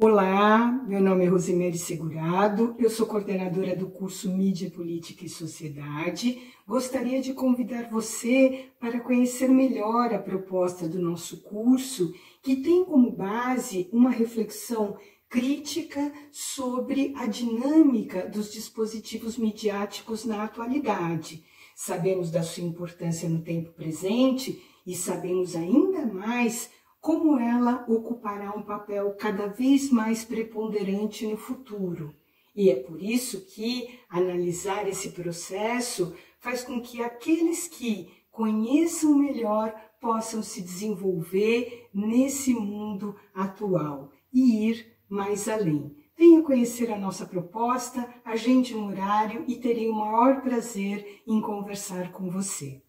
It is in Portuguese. Olá, meu nome é Rose Segurado, eu sou coordenadora do curso Mídia, Política e Sociedade. Gostaria de convidar você para conhecer melhor a proposta do nosso curso, que tem como base uma reflexão crítica sobre a dinâmica dos dispositivos midiáticos na atualidade. Sabemos da sua importância no tempo presente e sabemos ainda mais como ela ocupará um papel cada vez mais preponderante no futuro. E é por isso que analisar esse processo faz com que aqueles que conheçam melhor possam se desenvolver nesse mundo atual e ir mais além. Venha conhecer a nossa proposta, agende um horário e terei o maior prazer em conversar com você.